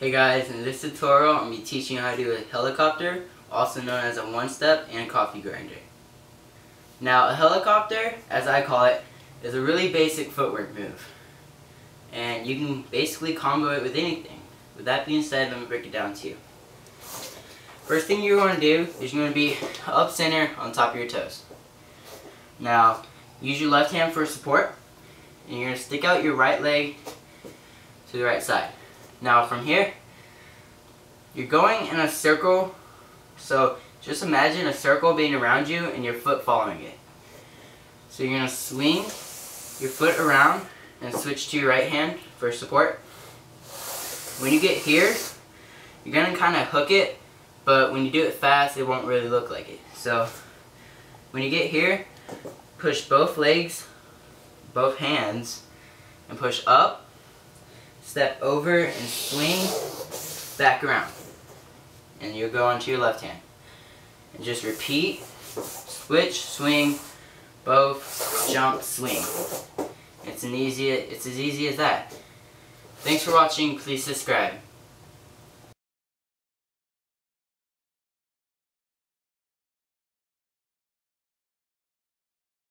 Hey guys, in this tutorial I'm going to be teaching you how to do a helicopter, also known as a one-step and coffee grinder. Now a helicopter, as I call it, is a really basic footwork move. And you can basically combo it with anything. With that being said, let me break it down to you. First thing you're going to do is you're going to be up center on top of your toes. Now use your left hand for support and you're going to stick out your right leg to the right side. Now from here, you're going in a circle, so just imagine a circle being around you and your foot following it. So you're going to swing your foot around and switch to your right hand for support. When you get here, you're going to kind of hook it, but when you do it fast, it won't really look like it. So when you get here, push both legs, both hands, and push up. Step over and swing back around, and you'll go onto your left hand, and just repeat, switch, swing, both, jump, swing. It's as easy as that. Thanks for watching. Please subscribe.